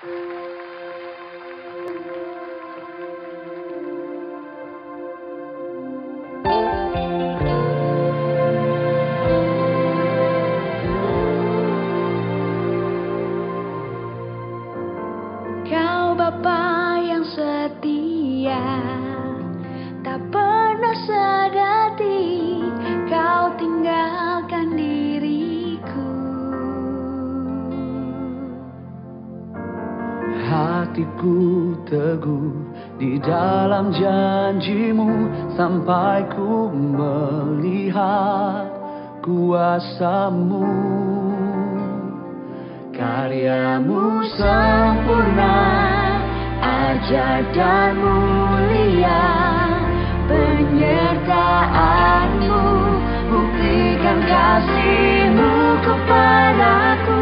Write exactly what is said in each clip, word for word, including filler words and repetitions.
Kau Bapa yang setia, tak pernah sedati, kau tinggalkan diriku. Hatiku teguh di dalam janjimu, sampai ku melihat kuasamu. Karyamu sempurna, ajaib dan mulia, penyertaanmu buktikan kasihmu kepadaku,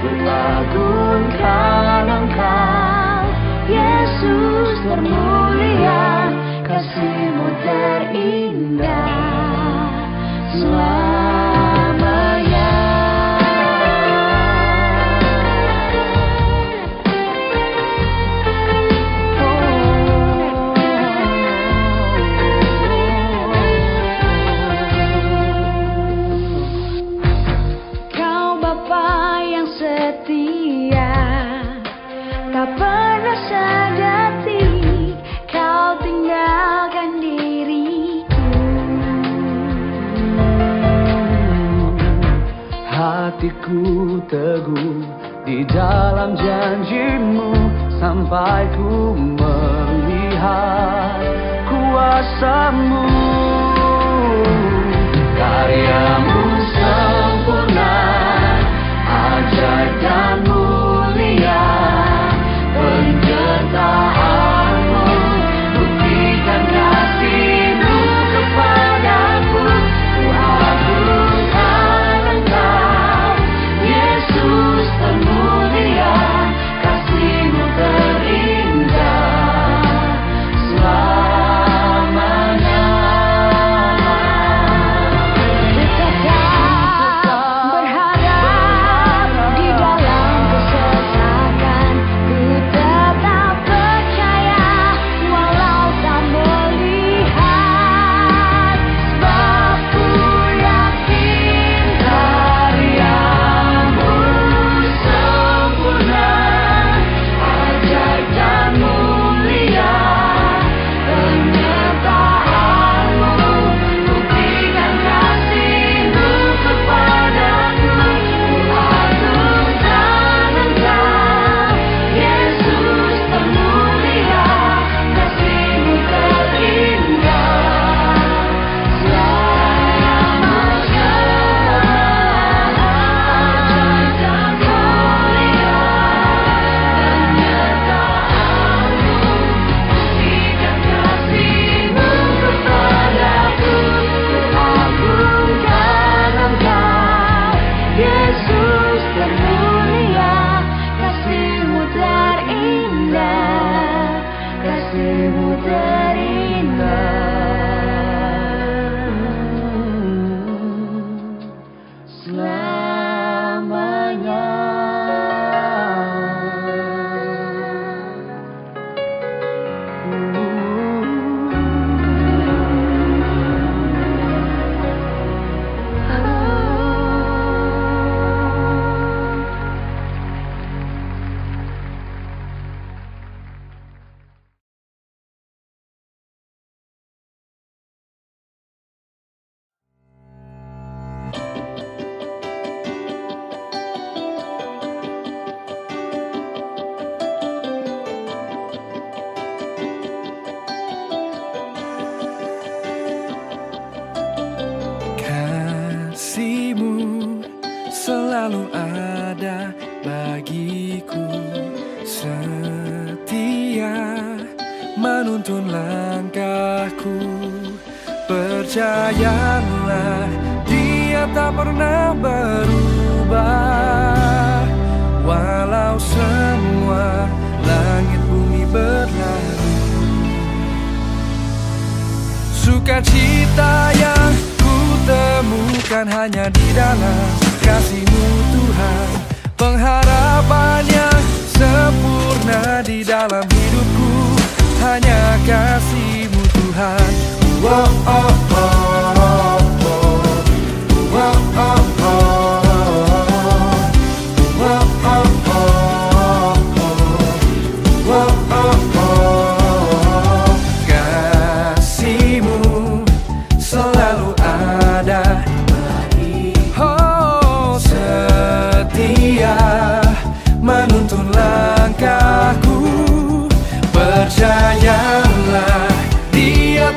ku agungkan Engkau, Yesus termulia, kasihmu terindah selamanya. Hatiku teguh di dalam janjimu, sampai ku melihat kuasamu. Karyamu sempurna, ajaib dan mulia, penyertaanmu buktikan kasihmu kepadaku, ku agungkan termulia, kasihmu terindah selamanya. Tetap berharap di dalam kesesakan, ku tetap percaya walau tak melihat, sebab ku yakin karyamu sempurna, ajaib dan mulia, penyertaanmu buktikan kasihmu kepadaku, ku agungkan Engkau, Yesus termulia, kasihmu terindah selamanya. Ajaib dan mulia, penyertaanmu buktikan kasihmu kepadaku, ku agungkan Engkau, Yesus termulia, kasihmu terindah, kasihmu terindah selamanya. Kasihmu selalu ada bagiku, setia menuntun langkahku. Percayalah, Dia tak pernah berubah, walau semua langit bumi berlalu. Sukacita yang temukan hanya di dalam kasih-Mu Tuhan, pengharapannya sempurna.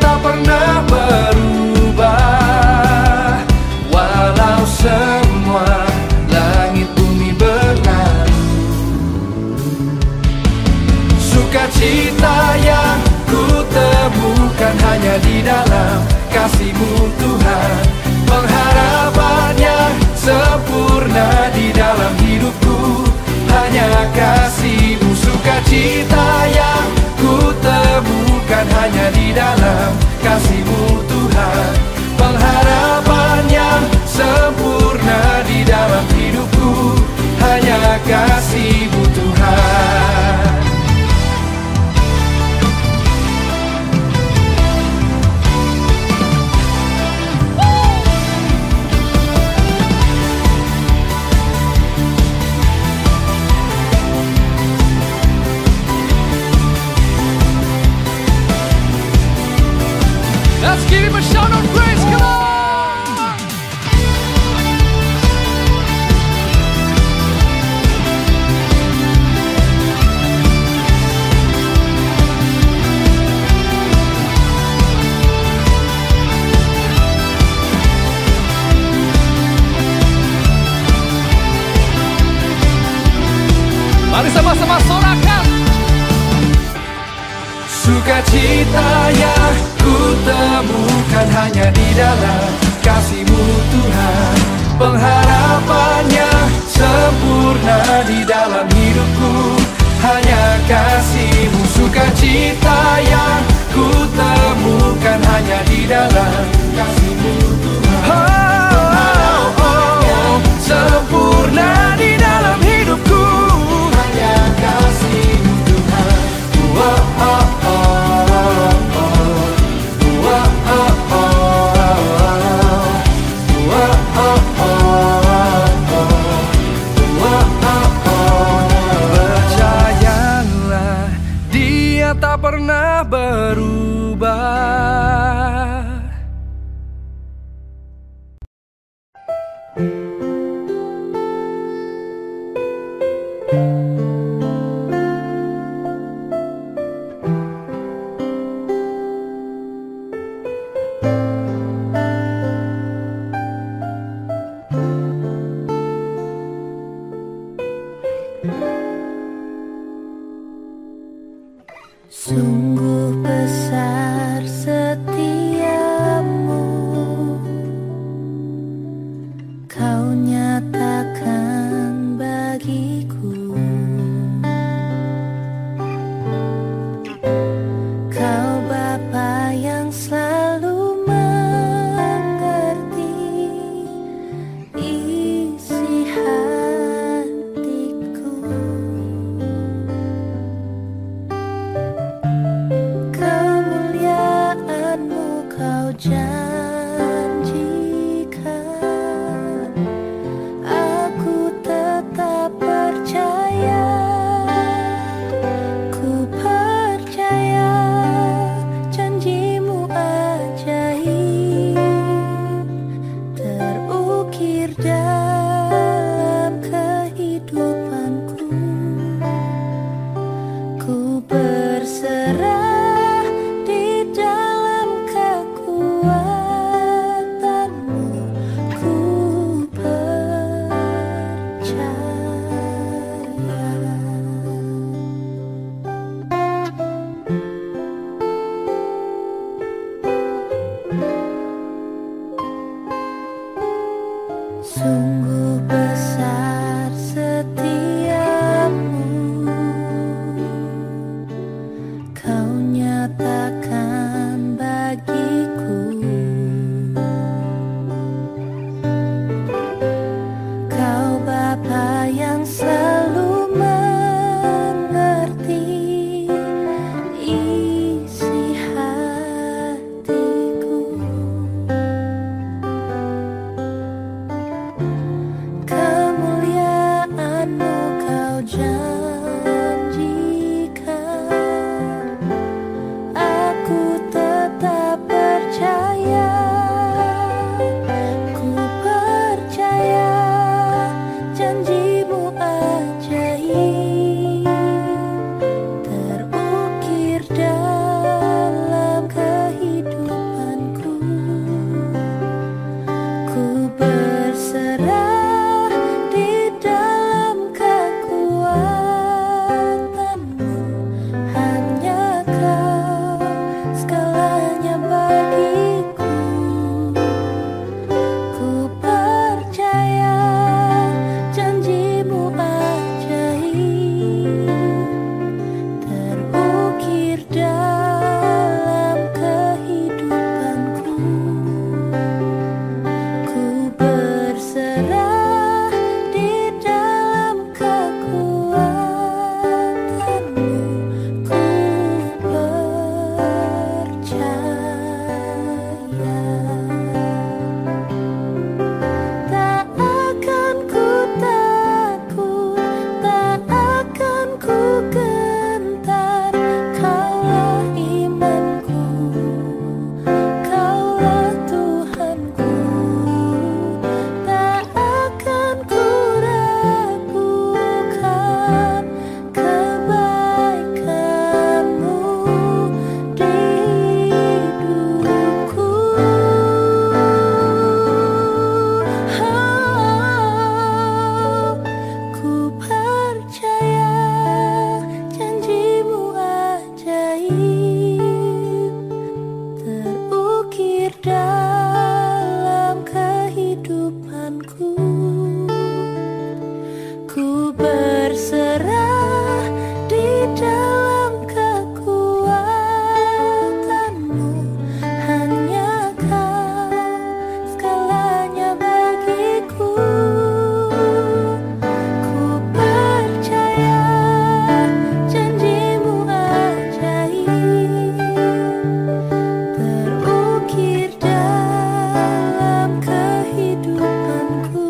tak pernah berubah, walau semua langit bumi berlalu. Sukacita yang ku temukan hanya di dalam kasih-Mu Tuhan, pengharapan yang sempurna di dalam hidupku hanya kasih-Mu. Sukacita yang ku temukan hanya di dalam kasih-Mu Tuhan, pengharapan yang sempurna di dalam hidupku hanya kasih-Mu Tuhan. Let's give him a shout of praise, come on! Mari sama-sama sorakan. Sukacita yang ku temukan hanya di dalam kasih-Mu Tuhan, pengharapannya sempurna di dalam hidupku hanya kasih-Mu. Sukacita yang ku temukan hanya di dalam kasih-Mu Tuhan, oh, oh, oh, sempurna di dalam hidupku hanya kasih-Mu Tuhan, oh, oh, oh. Tak pernah berubah. Janjimu. berserah di dalam kekuatanmu. Hanya kau segalanya bagiku. Ku percaya janjimu ajaib, terukir dalam kehidupanku.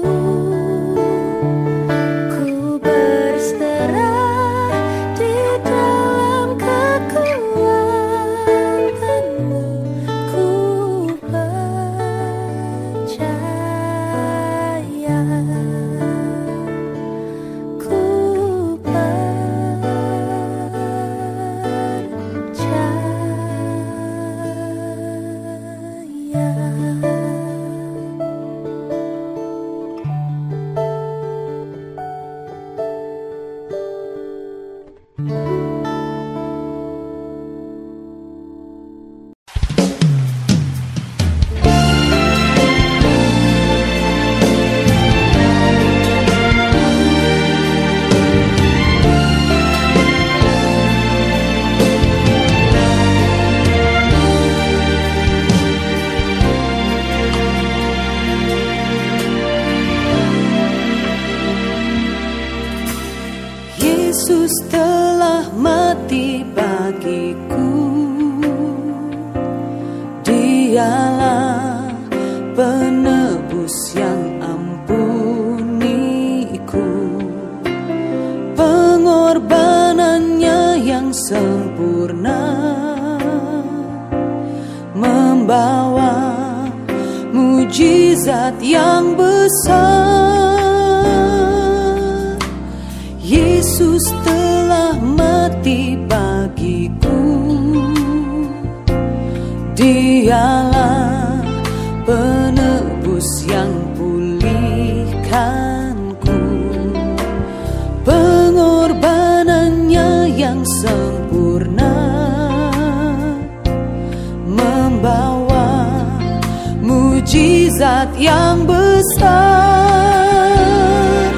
Mujizat yang besar,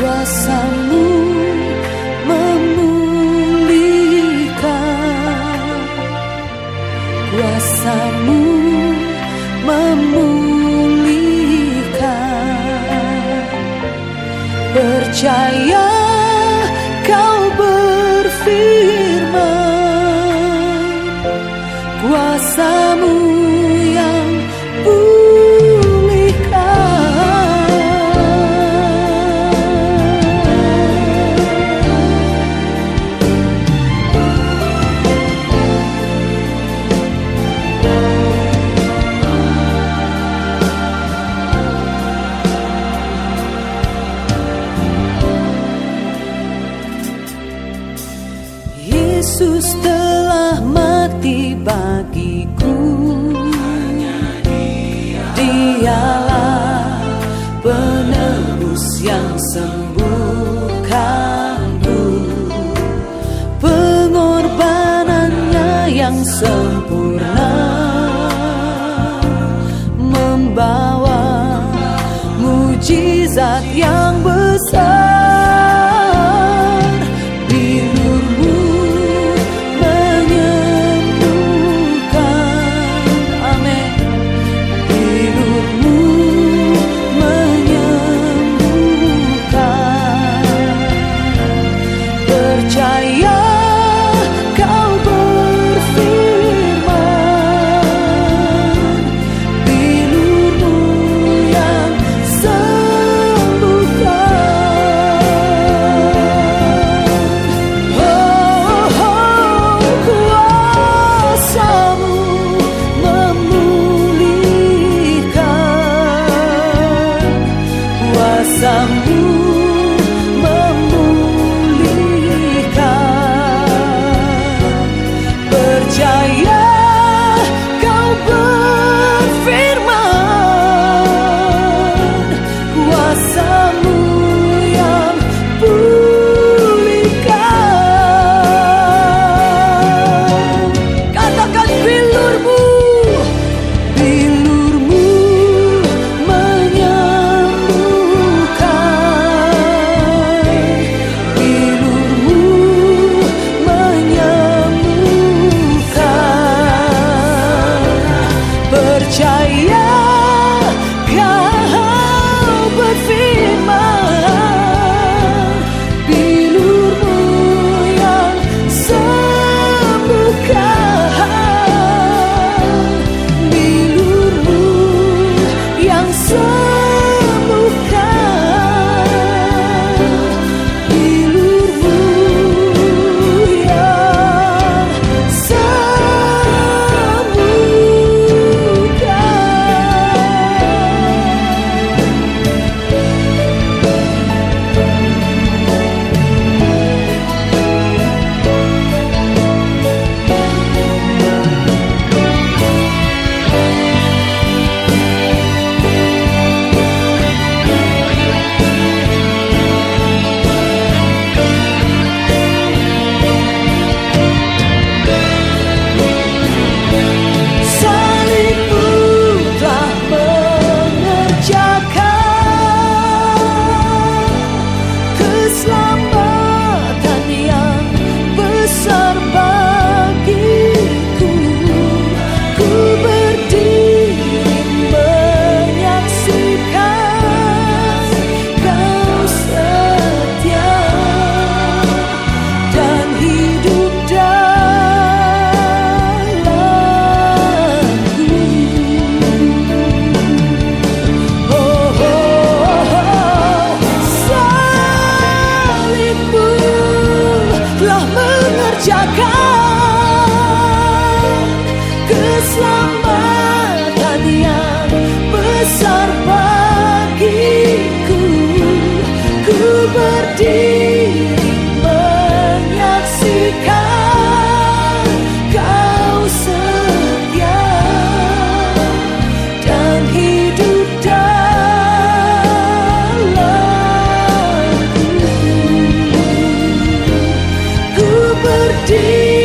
kuasamu memulihkan, kuasamu memulihkan. Percaya kau berfirman, kuasamu yang sempurna, membawa mujizat yang besar. Bilurmu menyembuhkan, amin. Bilurmu menyembuhkan. Percaya kau berfirman, bilurmu menyembuhkan. berdiri menyaksikan kau setia dan hidup dalamku. Ku berdiri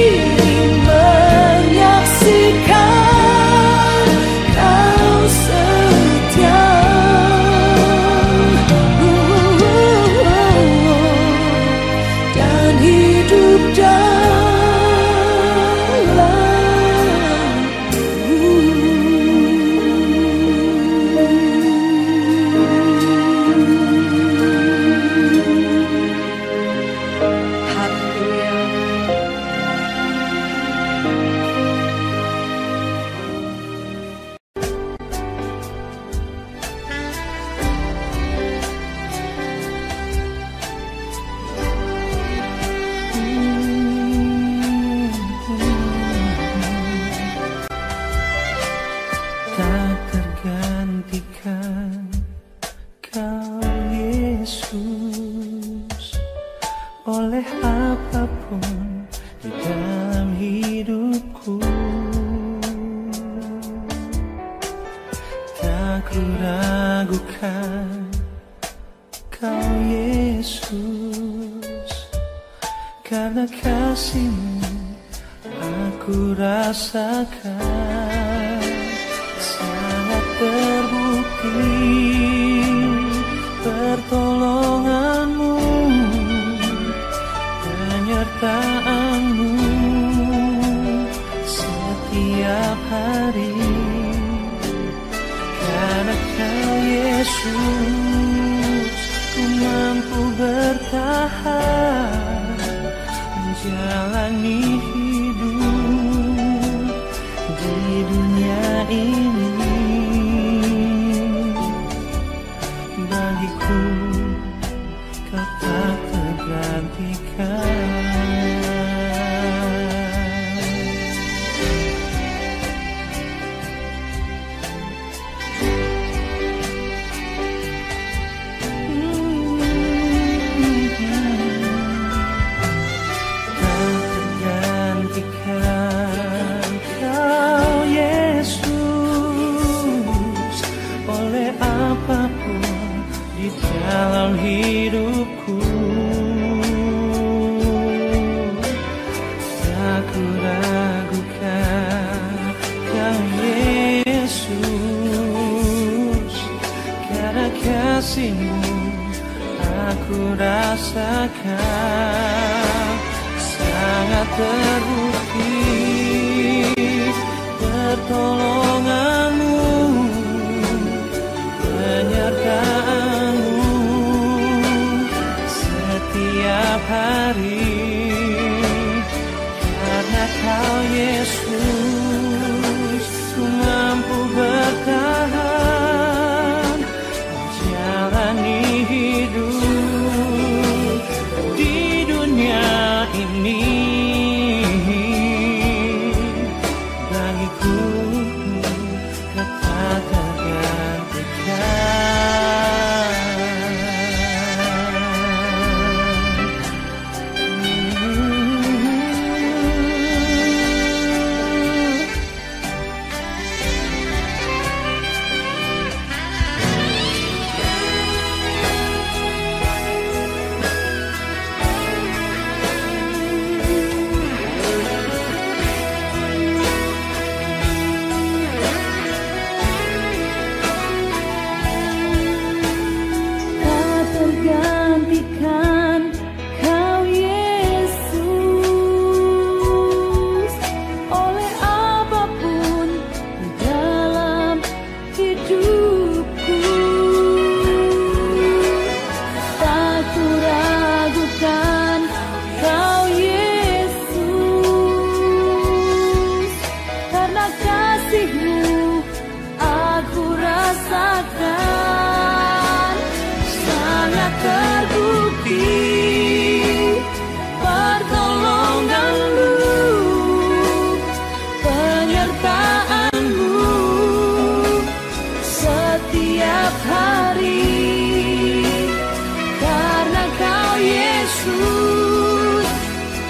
Yesus,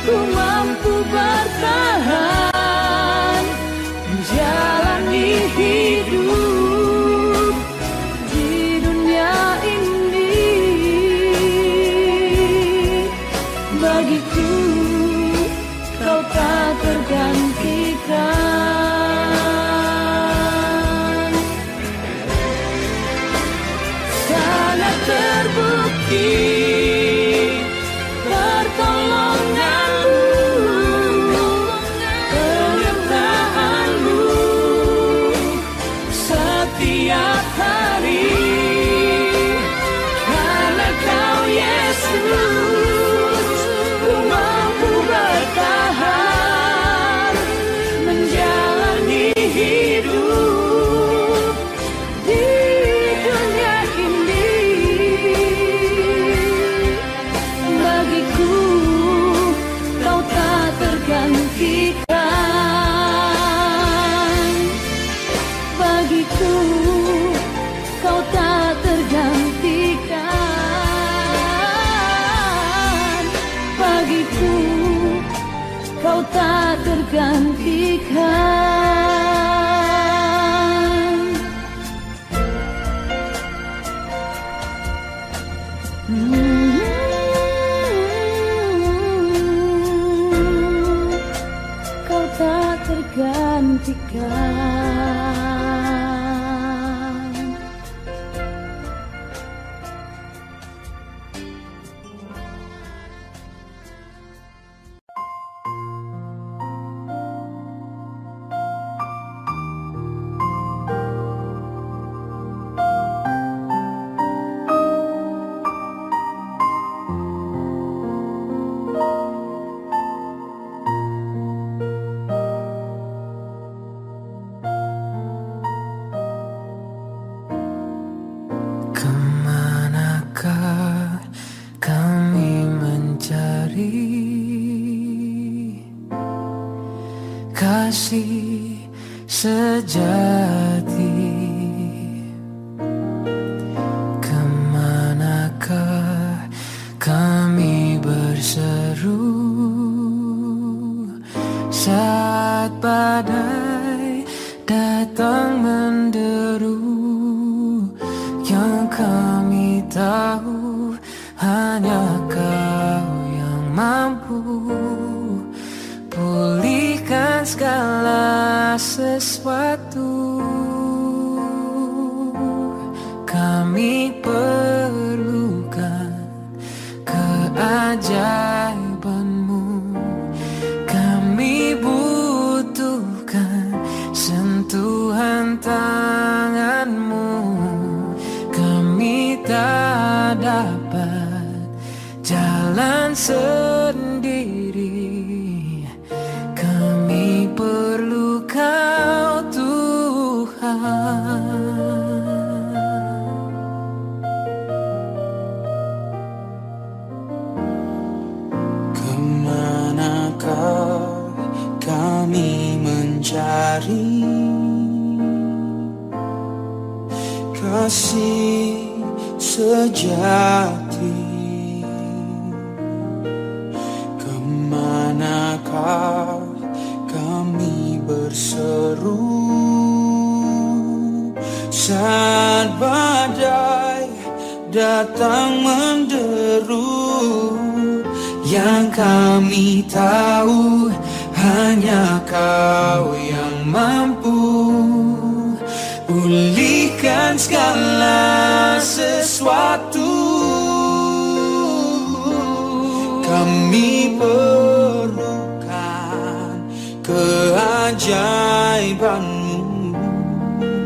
ku mampu bertahan menjalani hidup di dunia ini. Bagiku kau tak tergantikan. Pertolonganmu, penyertaanmu setiap hari, karena kau Yesus, ku mampu bertahan menjalani hidup di dunia ini. Bagiku kau tak tergantikan, bagiku kau tak tergantikan, bagiku kau tak tergantikan. Gantikan. Sejati, kemanakah kami berseru saat badai datang menderu, yang kami tahu hanya Kau yang mampu pulihkan segala sesuatu. Kami perlukan keajaiban-Mu, kami butuhkan sentuhan tangan-Mu. Kami tak dapat jalan sendiri, perlu Kau Tuhan. Kemanakah kami mencari kasih sejati? Kemanakah kami berseru saat badai datang menderu, yang kami tahu hanya Kau yang mampu pulihkan segala sesuatu. Kami perlu keajaiban-Mu,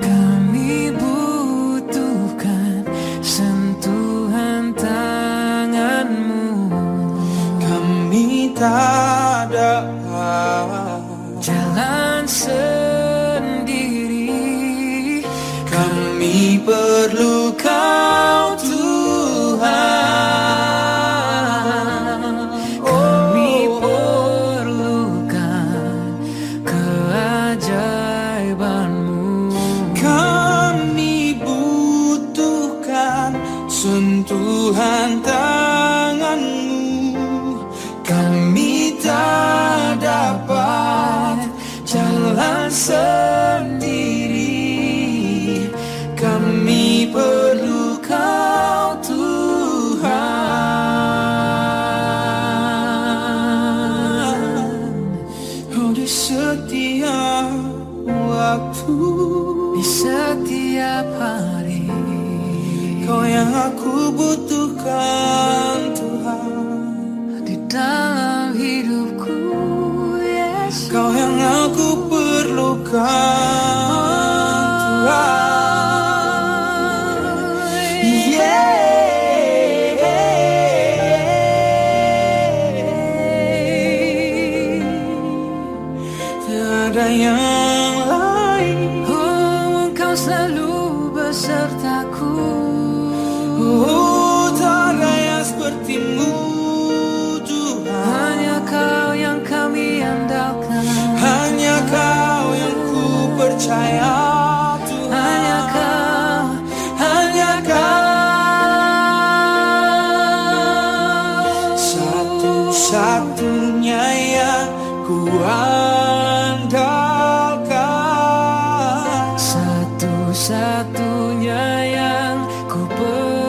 kami butuhkan sentuhan tangan-Mu. Kami tak dapat jalan sendiri, kami perlu Kau Tuhan. Sentuhan tangan-Mu, Kami tak dapat jalan sendiri, kami perlu Kau Tuhan. Oh, di setiap waktu, di setiap hari, Kau yang aku butuhkan Tuhan. Dalam hidupku, Yesus, Kau yang aku perlukan Tuhan. Yeah. Tiada yang lain. Oh, Engkau selalu besertaku. Oh, tak ada yang sepertimu. Percaya Tuhan, hanya Kau, hanya Kau, satu-satunya yang kuandalkan, satu-satunya yang ku percaya.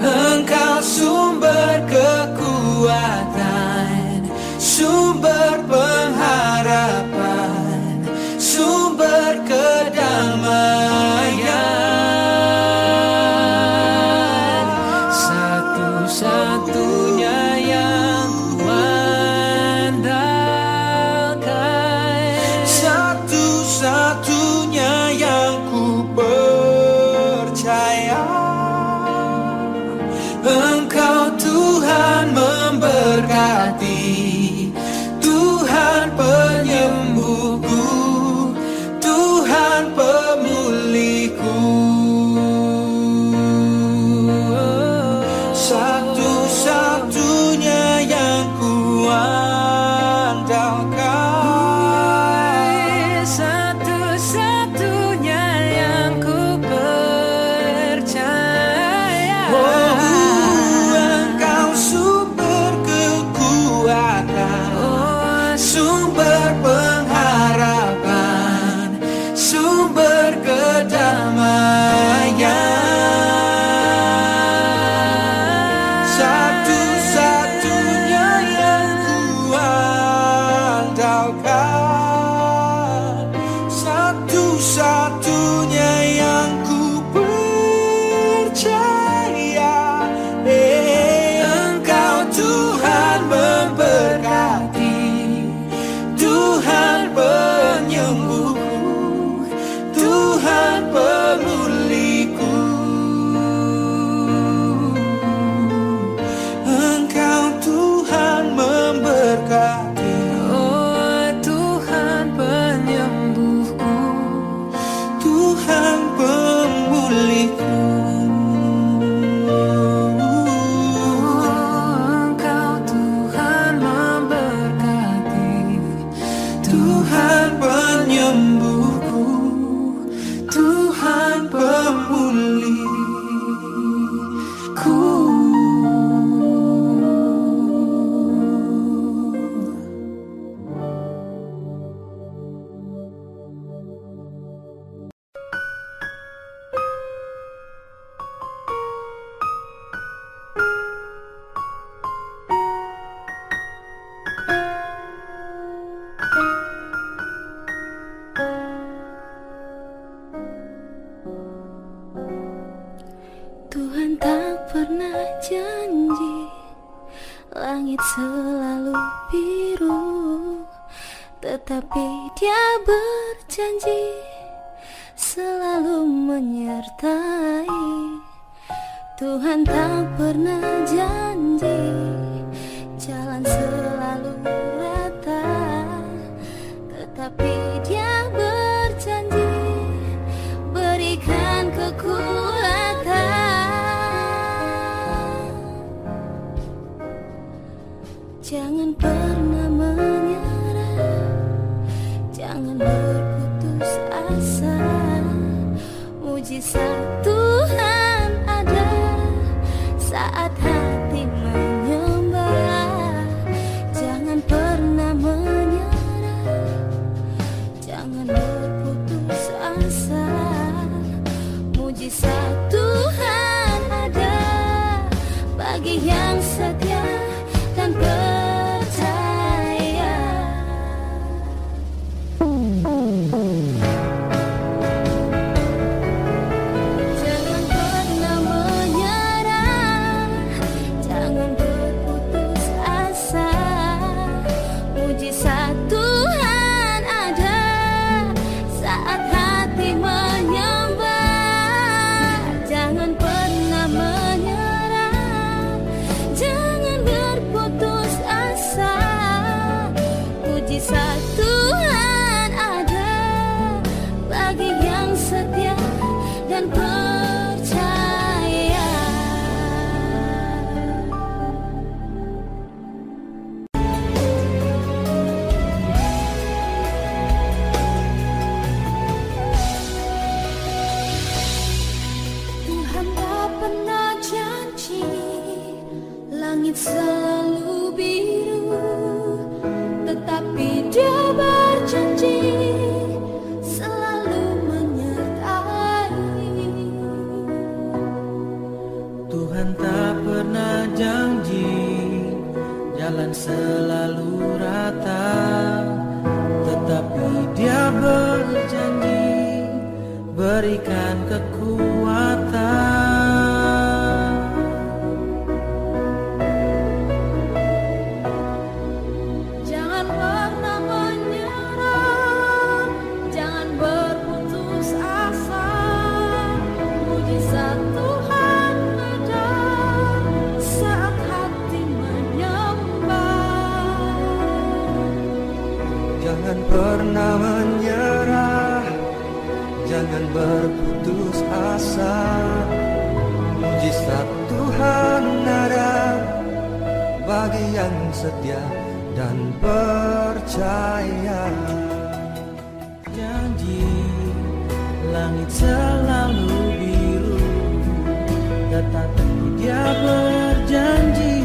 Engkau sumber kekuatan, sumber pengharapan, sumber kedamaian, satu-satunya yang kuandalkan, satu-satunya yang ku percaya. Engkau Tuhan memberkati, Tuhan penyembuhku, Tuhan pemulihku, satu-satunya yang kuandalkan, satu-satunya yang ku percaya. Oh, Engkau sumber kekuatan, sumber pengharapan, sumber kedamaian, satu-satunya yang kuandalkan, satu-satunya yang ku percaya. Eh, Engkau Tuhan memberkati, Tuhan penyembuhku, Tuhan pemulihku, Engkau Tuhan memberkati, oh Tuhan penyembuhku, Tuhan pemulihku, oh Engkau Tuhan memberkati, Tuhan penyembuhku, Tuhan pemulihku. Tetapi Dia berjanji selalu menyertai. Tuhan tak pernah janji jalan selalu rata, tetapi Dia berjanji berikan kekuatan. Jangan pernah menyerah, jangan berputus asa. Mujizat Tuhan ada saat pernah janji langit selalu biru, tetapi dia berjanji selalu menyertai. Tuhan tak pernah janji jalan selalu rata, tetapi dia berjanji berikan kekuatan. Jangan pernah menyerah, jangan berputus asa. Mujizat Tuhan ada bagi yang setia dan percaya. Janji langit selalu biru, tetapi dia berjanji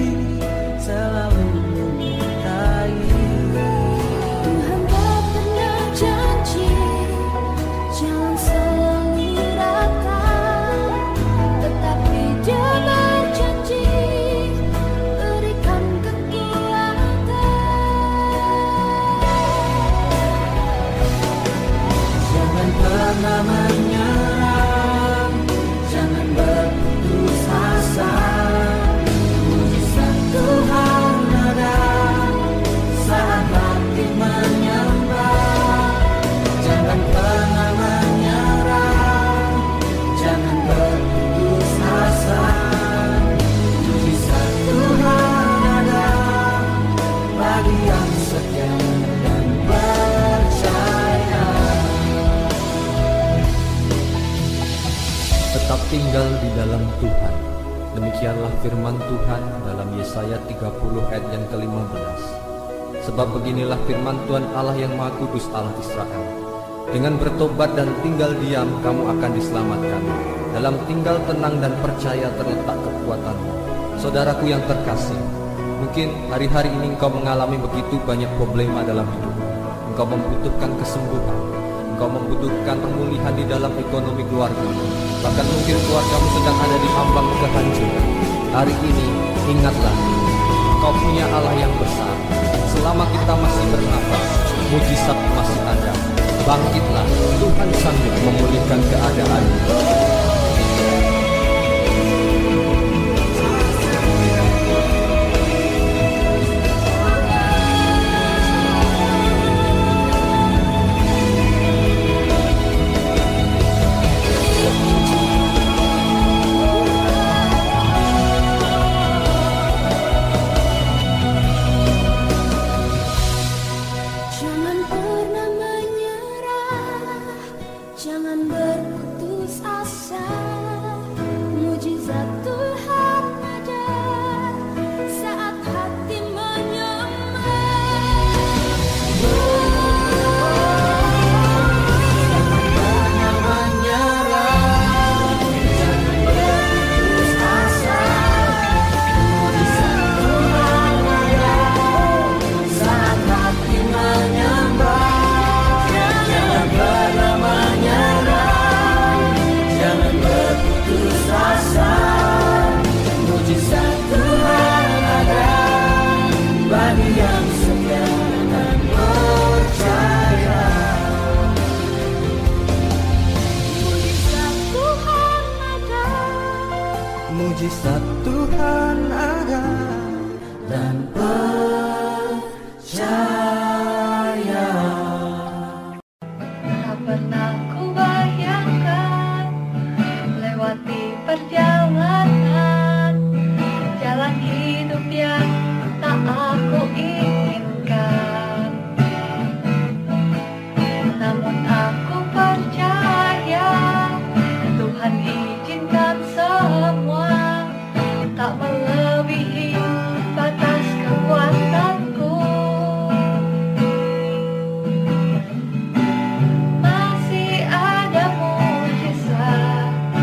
selalu menyertai. Tinggal di dalam Tuhan. Demikianlah firman Tuhan dalam Yesaya tiga puluh ayat yang ke lima belas. Sebab beginilah firman Tuhan Allah yang Maha Kudus, Allah Israel. Dengan bertobat dan tinggal diam, kamu akan diselamatkan. Dalam tinggal tenang dan percaya terletak kekuatanmu. Saudaraku yang terkasih, mungkin hari-hari ini engkau mengalami begitu banyak problema dalam hidup. Engkau membutuhkan kesembuhan. Engkau membutuhkan pemulihan di dalam ekonomi keluarga. Bahkan mungkin keluargamu sedang ada di ambang kehancuran. Hari ini ingatlah, kau punya Allah yang besar. Selama kita masih bernafas, mujizat masih ada. Bangkitlah, Tuhan sanggup memulihkan keadaanmu. Mujizat Tuhan ada dan percaya. Tak pernah ku bayangkan lewati perjalanan jalan hidup yang tak aku inginkan. Namun aku percaya Tuhan izinkan semua. Tak melebihi batas kekuatanku. Masih ada mujizat.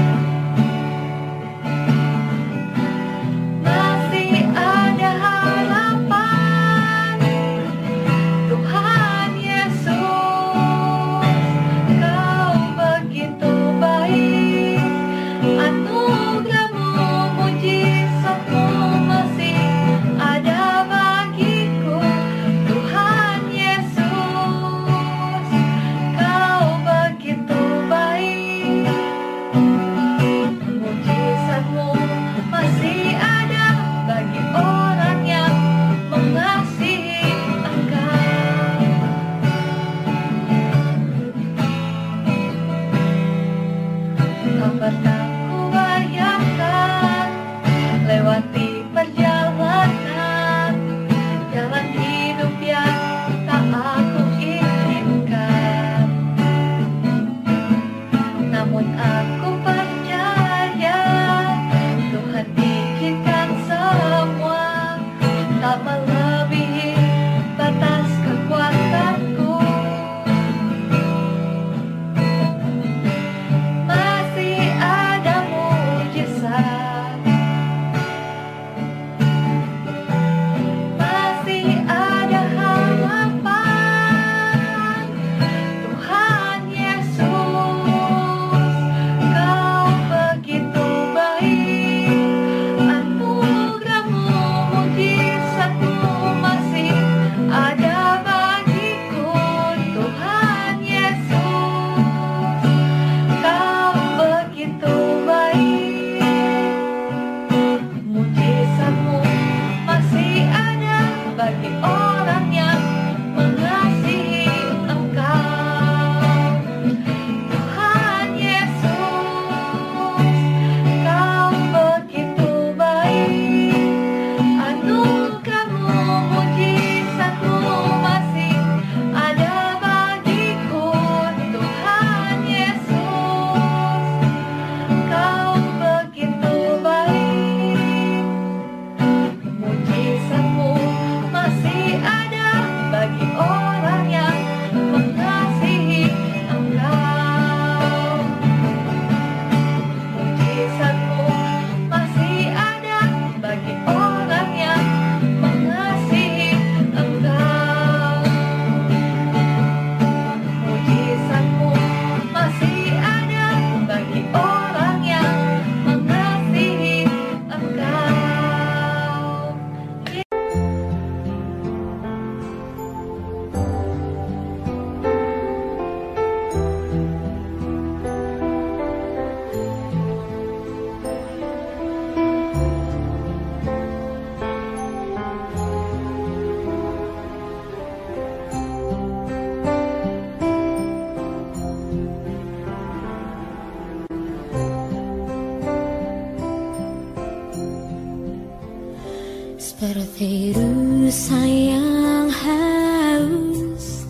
Tertidur sayang haus,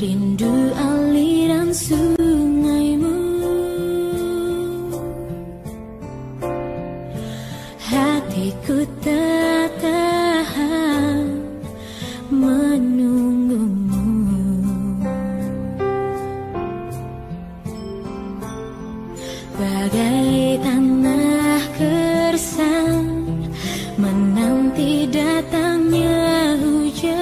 rindu aliran sungaimu. Hatiku tak tahan menunggumu. Bagai tanah gersang menanti datangnya hujan,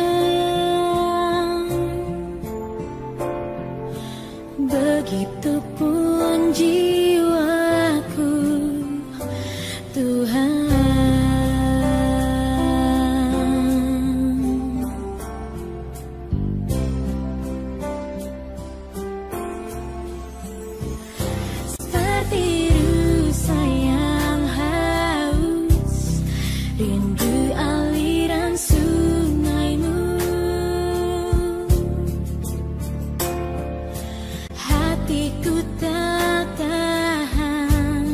begitupun jiwaku, Tuhan. Seperti ku tak tahan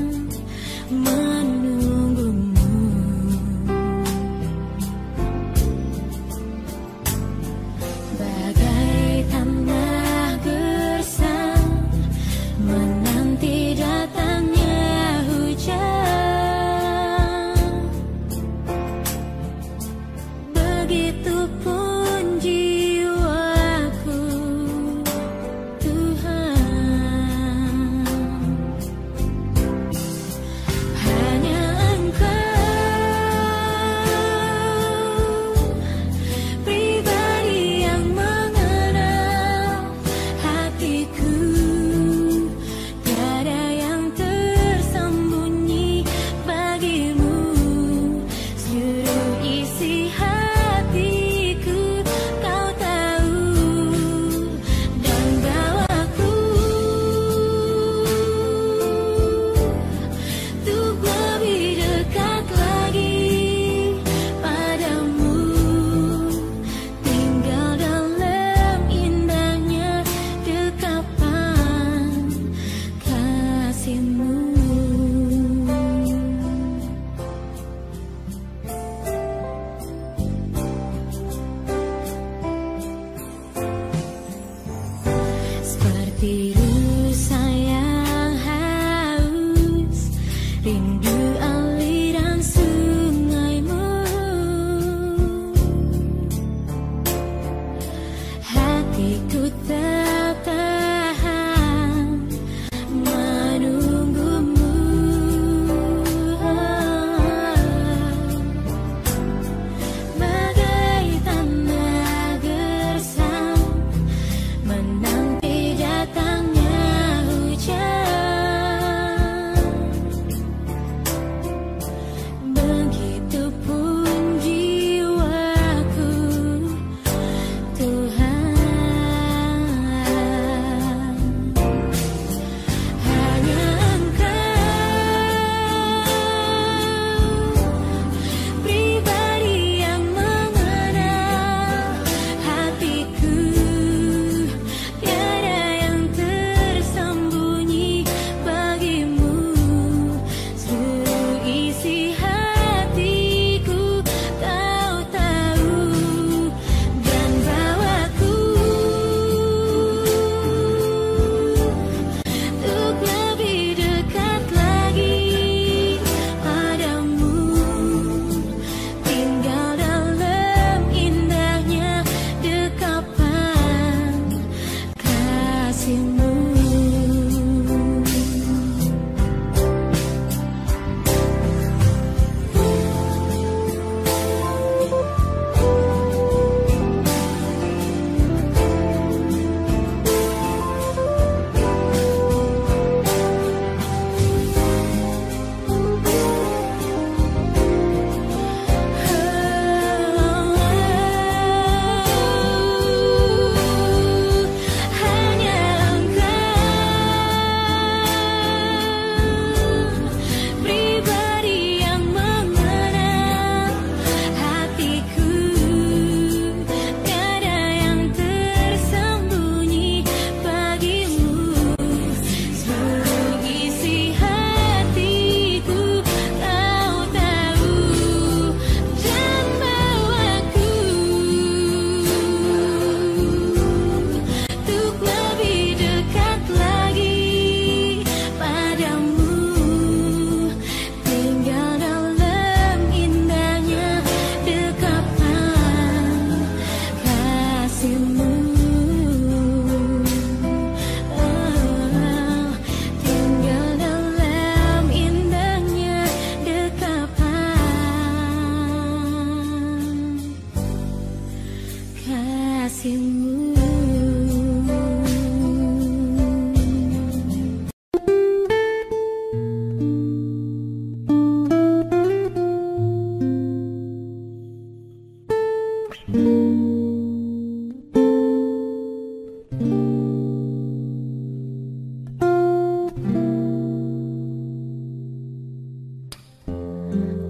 menunggumu.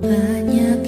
Nyata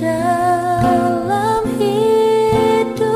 dalam hidup.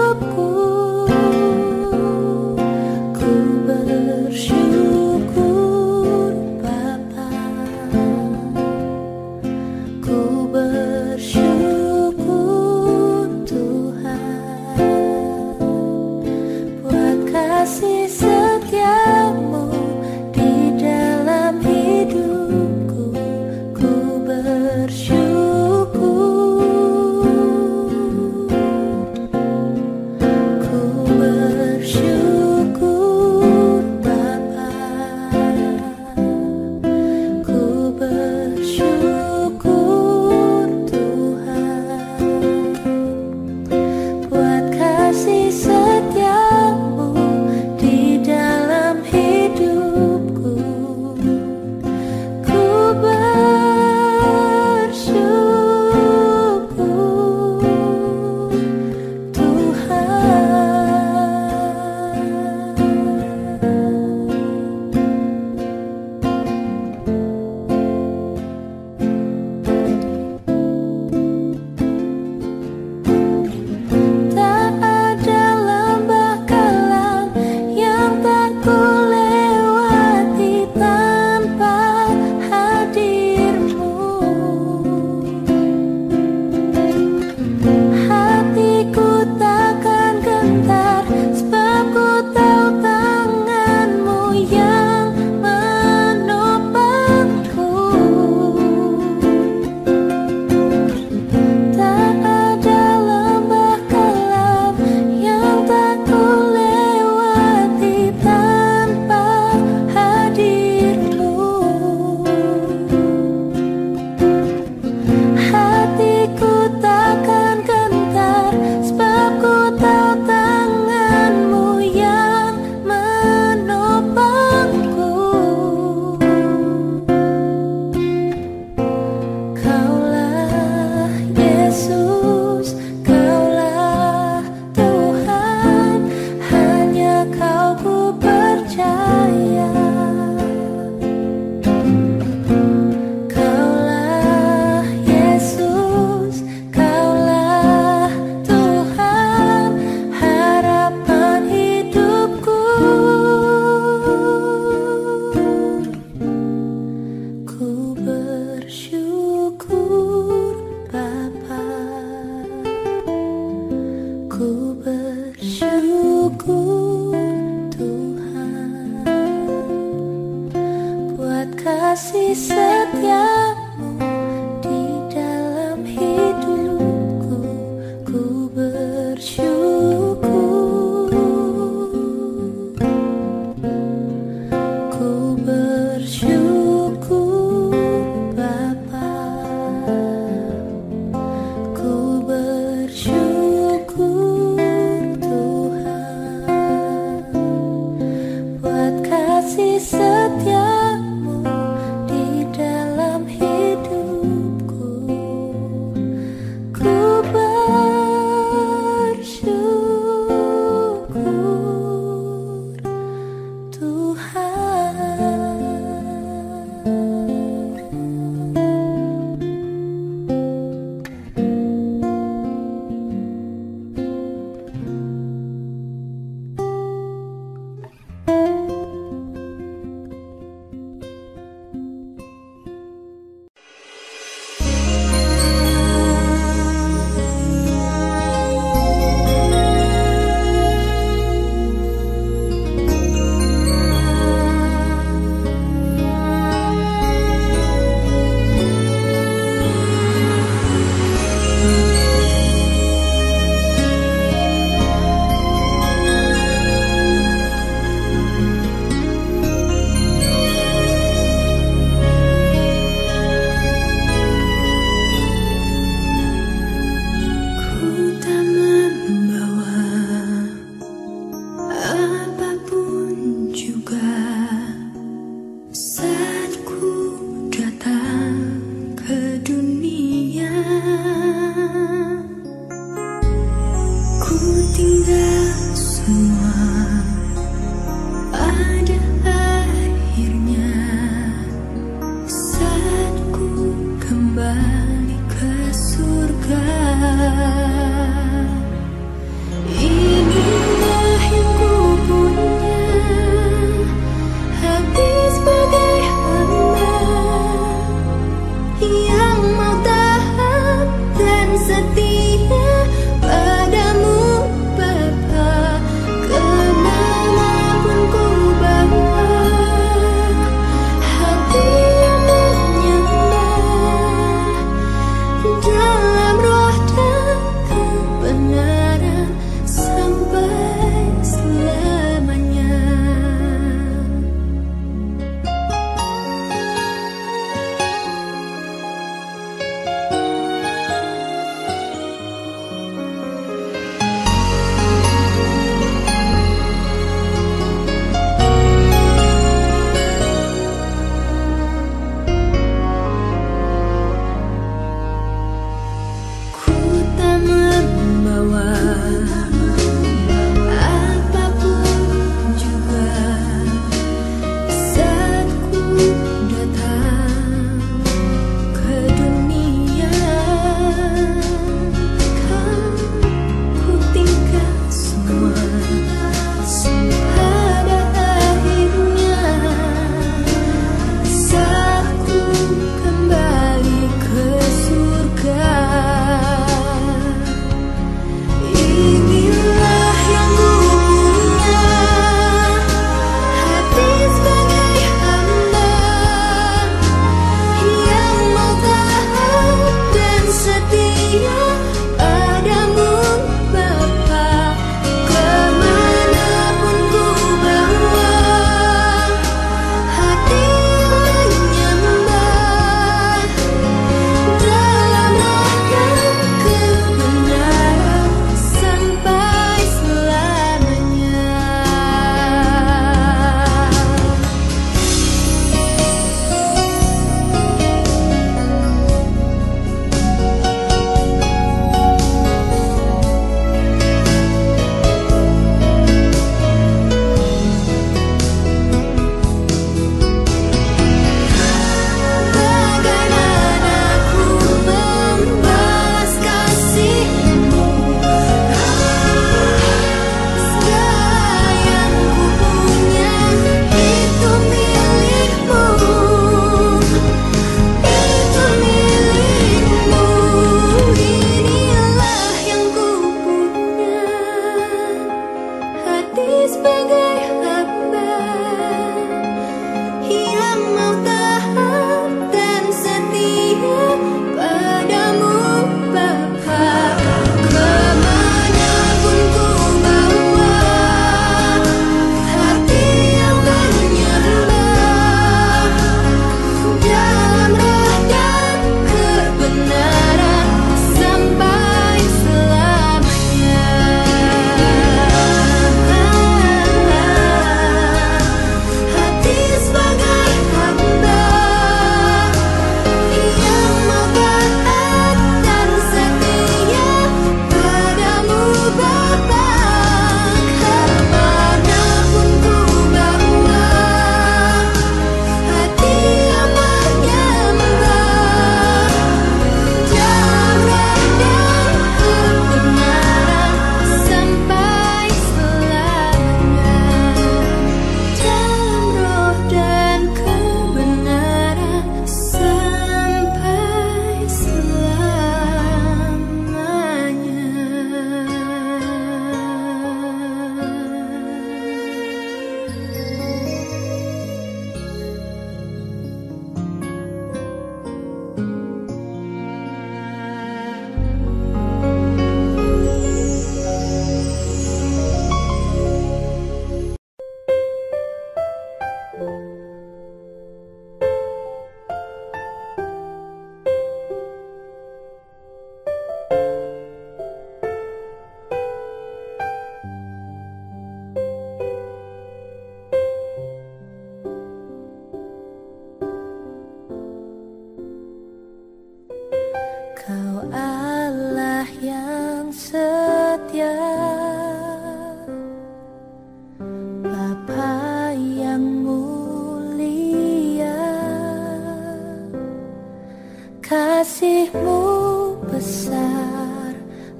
bersyukur Tuhan buat kasih setiamu di dalam hidupku. Ku bersyukur, ku bersyukur Bapa, ku bersyukur setiamu di dalam hidupku. Ku bersyukur Tuhan. Setia padamu Bapa, karena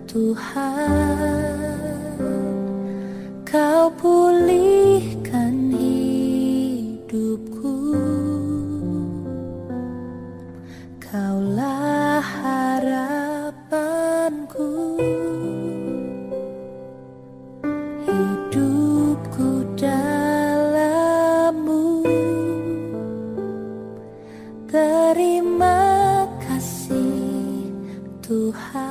Tuhan, Kau pulihkan hidupku. Kaulah harapanku, hidupku dalam-Mu. Terima kasih Tuhan,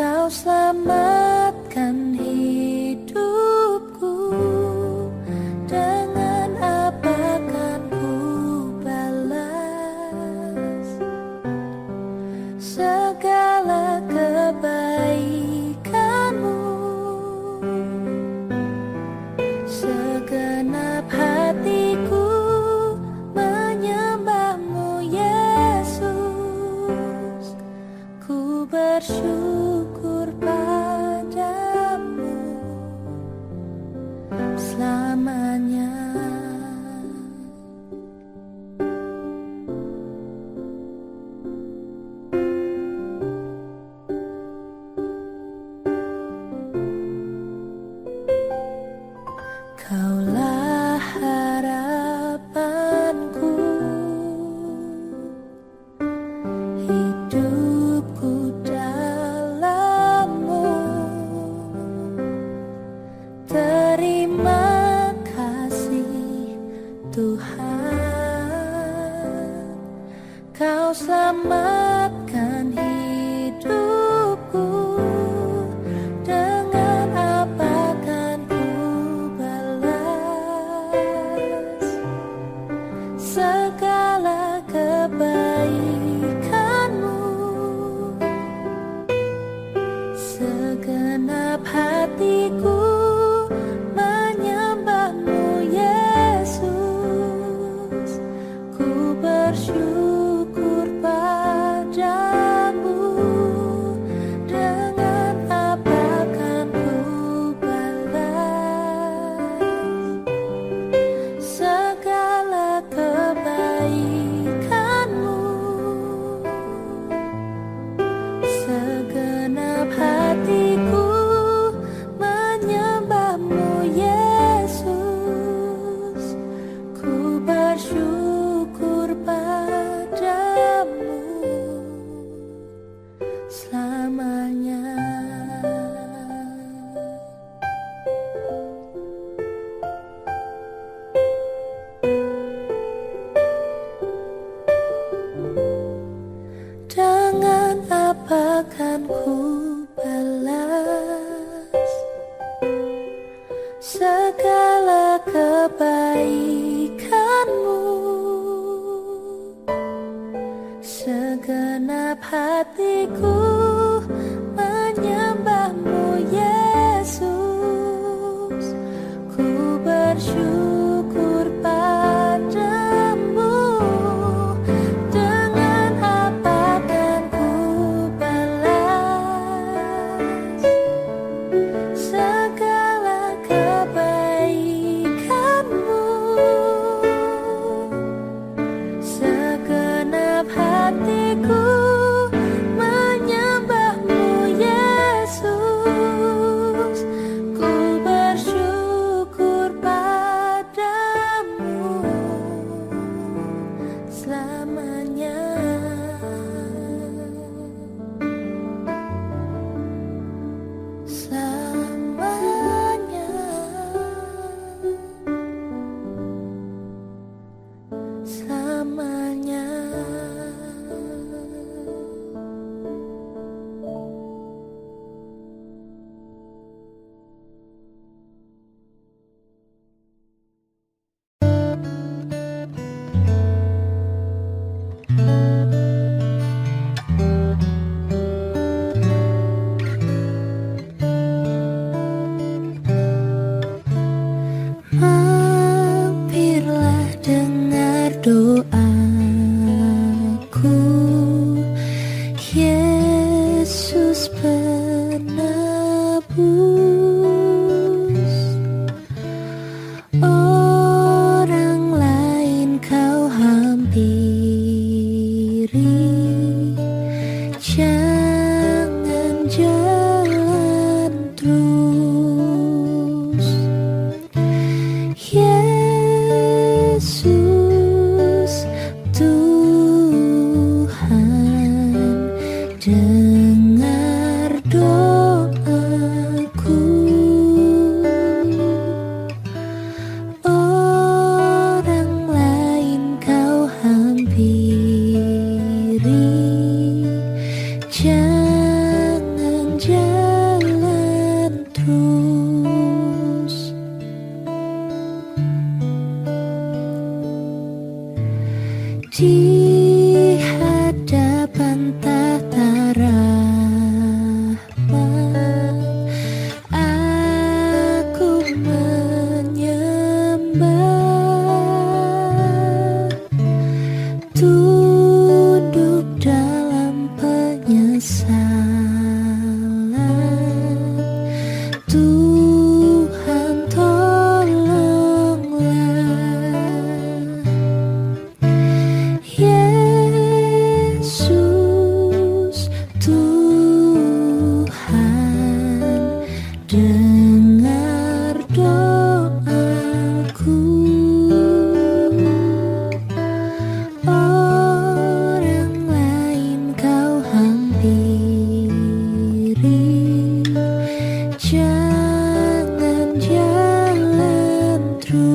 Kau selamatkan hidupku. Dengan apa kan ku balas segala kebaikan-Mu? Segenap hatiku menyembah-Mu, Yesus. Ku bersyukur selamanya. Kaulah harapanku, hidupku dalam-Mu. Terima Tuhan, Kau selamatkan hidupku. Dengan apa kan ku balas segala kebaikan-Mu? Segenap hatiku bersyukur padamu. Dengan apa kan ku balas segala kebaikan-Mu? Segenap hatiku menyembah-Mu, Yesus. Ku bersyukur padamu selamanya. Dengan apa kan ku balas segala kebaikan-Mu? Segenap hatiku menyembah-Mu, Yesus. Ku bersyukur padamu. Dengan apa kan ku balas segala kebaikan-Mu? Segenap hatiku menyembah-Mu, Yesus. Ku bersyukur padamu selamanya. Selamanya. Selamanya. dengar doaku, orang lain kau hampiri, jangan jalan terus.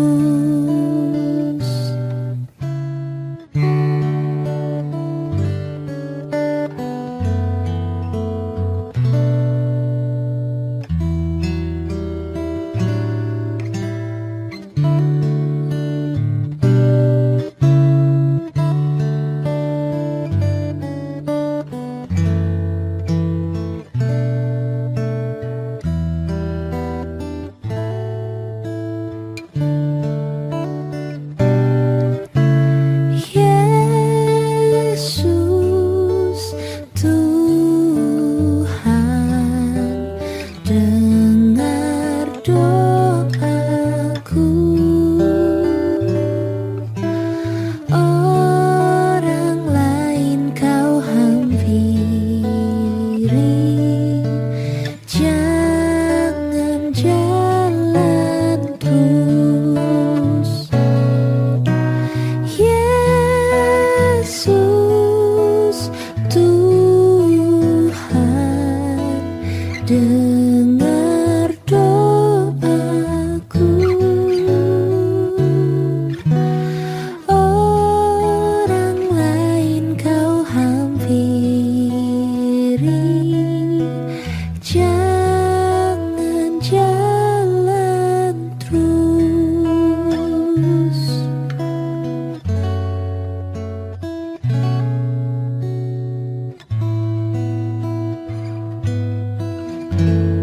Dengar doaku, orang lain kau hampiri, jangan jalan terus. Thank you.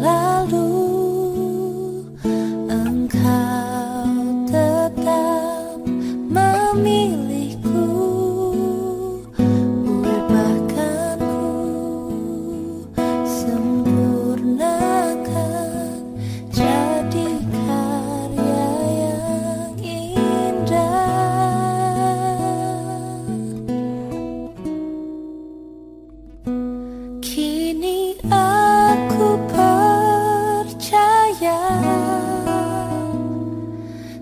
lalu engkau tetap memilihku, ubahkanku, sempurnakan jadi karya yang indah. Kini aku percaya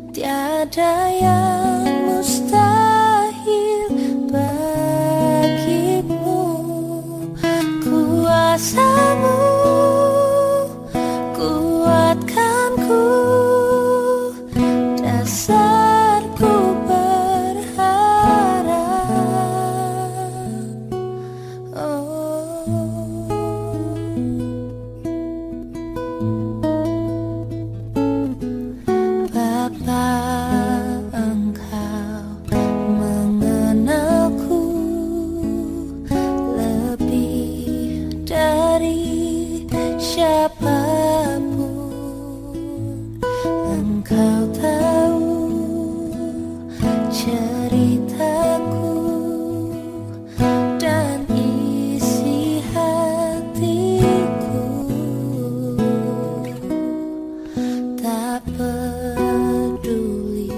tiada yang mustahil bagimu. Kuasamu kuatkanku, dasarku berharap. Oh, siapapun engkau tahu ceritaku dan isi hatiku. Tak peduli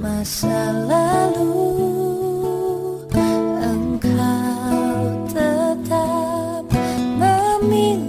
masa lalu, engkau tetap memilih.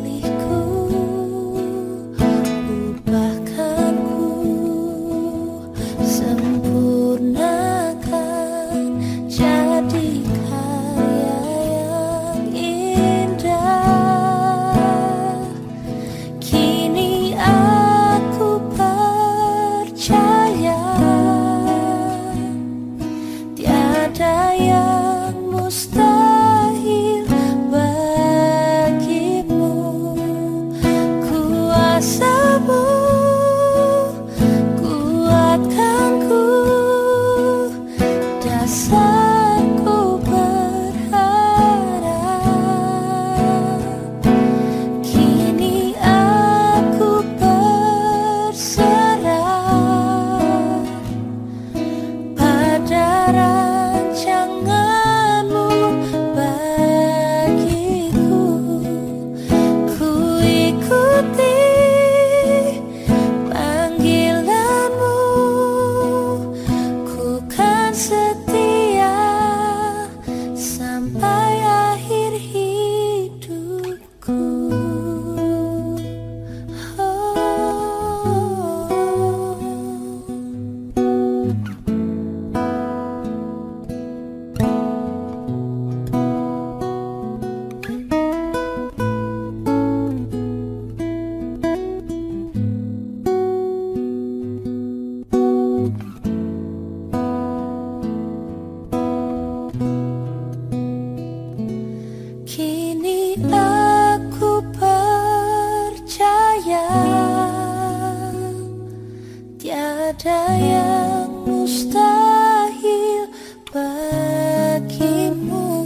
Tiada yang mustahil bagimu.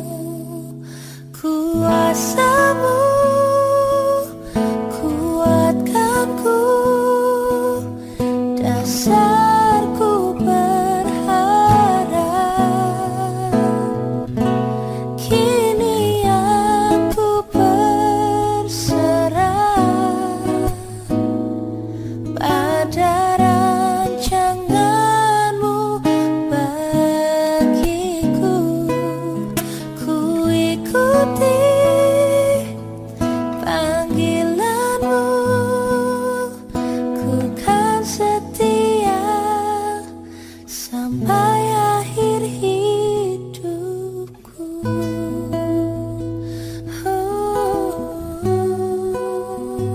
Kuasamu kuatkanku, dasarku berharap. Kini aku berserah pada rancanganmu bagiku. Ku ikuti panggilanmu, ku kan setia sampai akhir hidupku. Kini aku percaya tiada yang mustahil bagimu.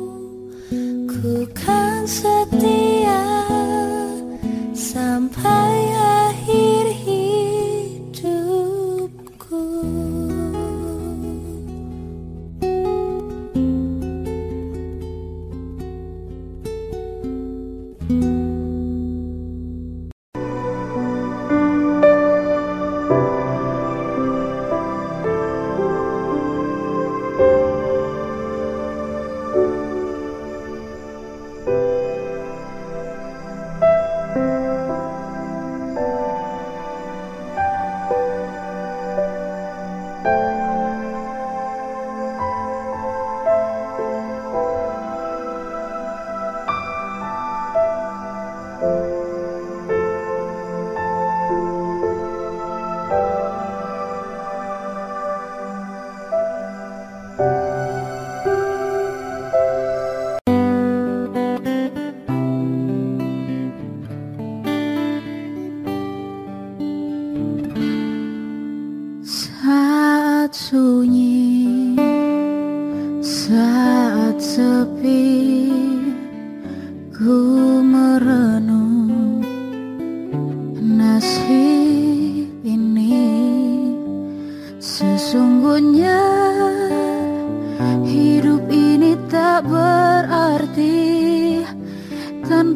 Kuasamu kuatkanku, dasar panggilanmu, ku kan setia sampai akhir hidupku. Oh, ku kan setia sampai akhir hidupku.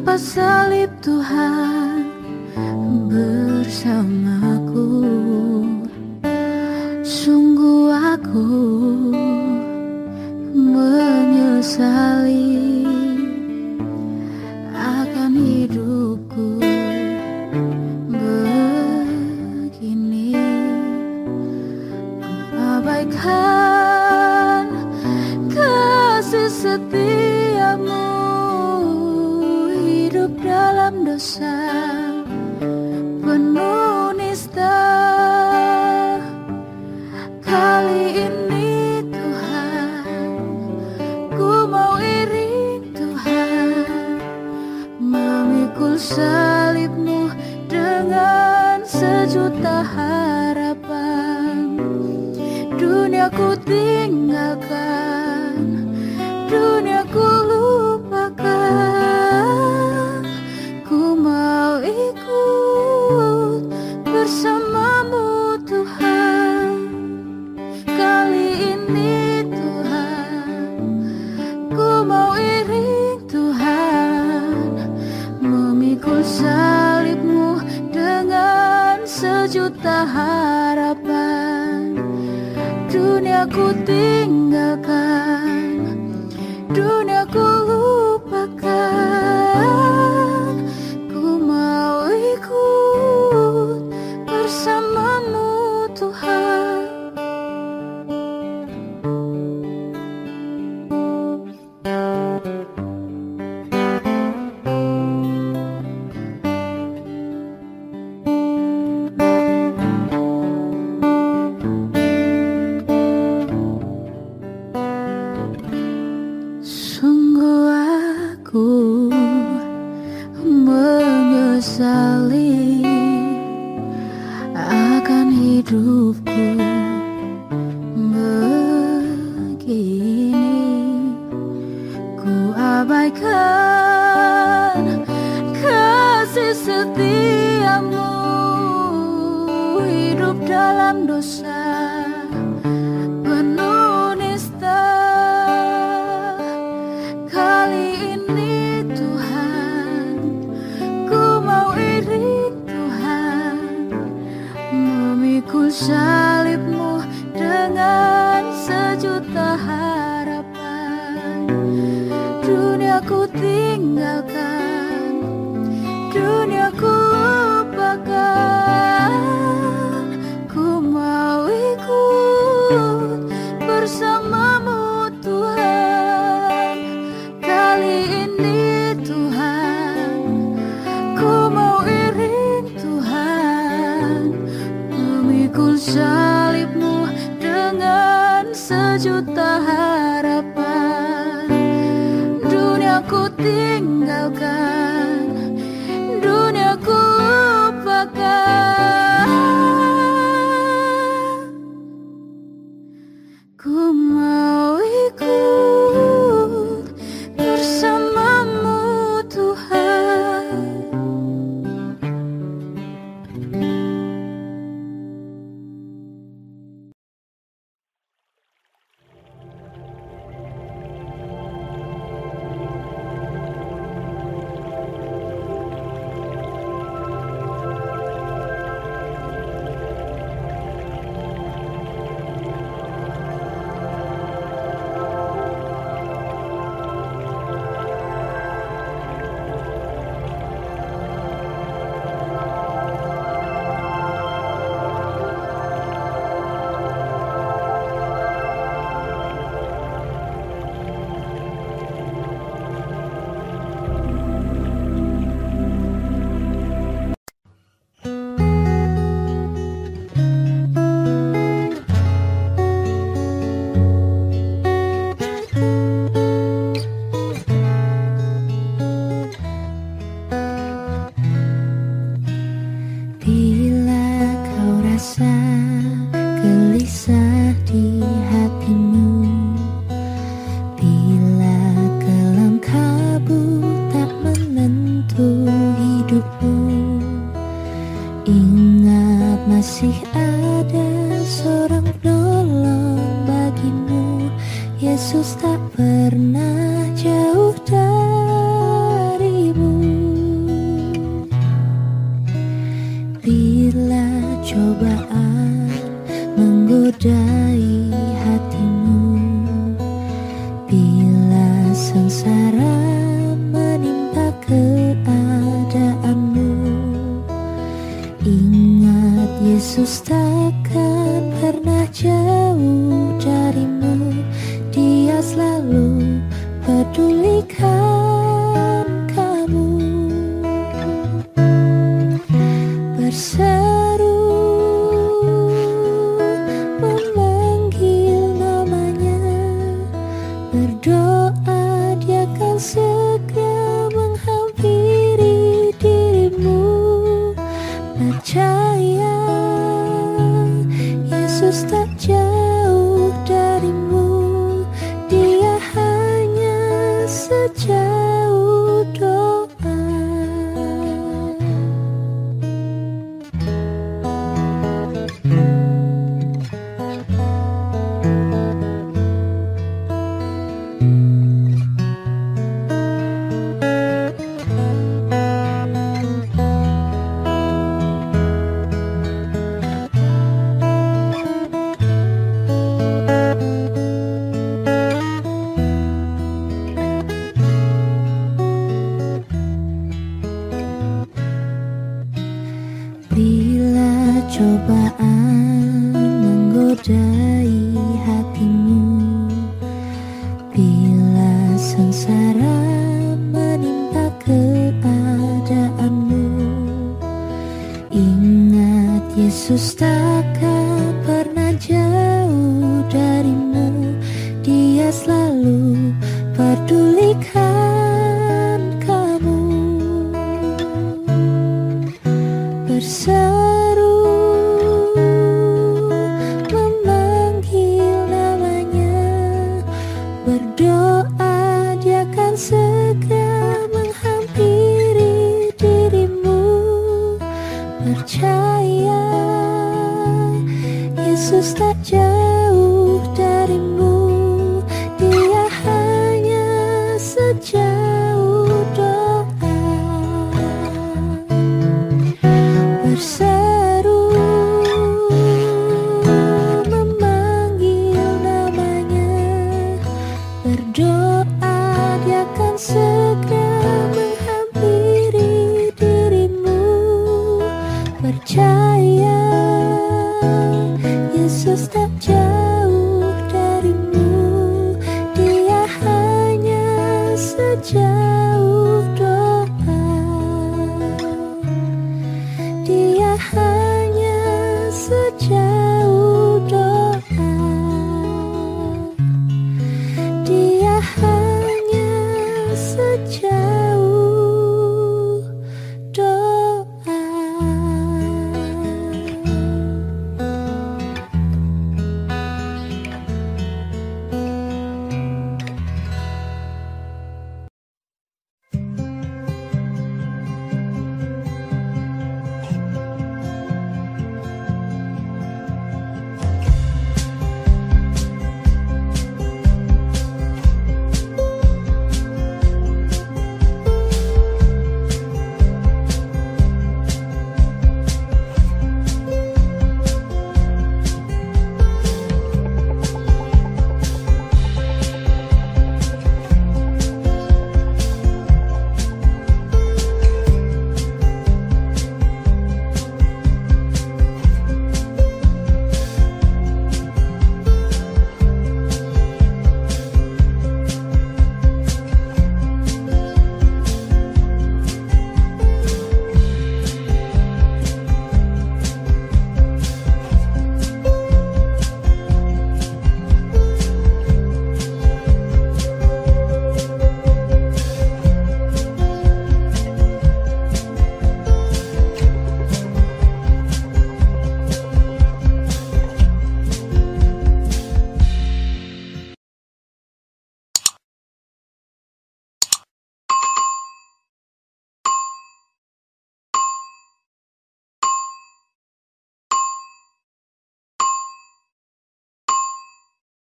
tanpa salib Tuhan bersamaku, sungguh aku menyesali akan hidupku begini. Ku abaikan kasih setiamu, hidup dalam dosa penuh nista. Kali ini Tuhan, ku mau iring Tuhan, memikul salibmu dengan sejuta harapan. Dunia ku tinggalkan, dunia ku lupakan, bersamamu Tuhan. Kali ini Tuhan, ku mau iring Tuhan, memikul salibmu dengan sejuta harapan. Dunia ku tinggalkan, dunia ku lupakan, ku mau ikut bersamamu Tuhan. Sungguh aku menyesali akan hidupku begini. Ku abaikan kasih setiamu, hidup dalam dosa penuh nista. Kali ini Tuhan, ku mau iring Tuhan, memikul salibmu dengan sejuta harapan. Dunia ku tinggalkan, dunia ku lupakan, ku mau ikut bersamamu Tuhan. Kali ini Tuhan, ku mau iring Tuhan, memikul salibmu dengan sejuta harapan. Dunia ku tinggalkan, dunia ku lupakan, ku mau ikut bersamamu Tuhan. sengsara menimpa keadaanmu. Ingat Yesus takkan pernah jauh darimu. Dia selalu pedulikan kamu. Berseru memanggil namanya, berdoa dia akan segera menghampiri dirimu. Percaya Yesus tak jauh darimu, dia hanya sejauh doa. Bila cobaan menggodai hatimu, bila sengsara menimpa keadaanmu, ingat Yesus takkan pernah jauh darimu. Dia selalu pedulikan kamu. Berseru memanggil namanya, berdoa dia akan segera menghampiri dirimu. Percaya Yesus tak jauh darimu, dia hanya sejauh doa. Berseru memanggil namanya, berdoa dia akan segera menghampiri dirimu. Percaya Yesus tak jauh darimu, dia hanya sejauh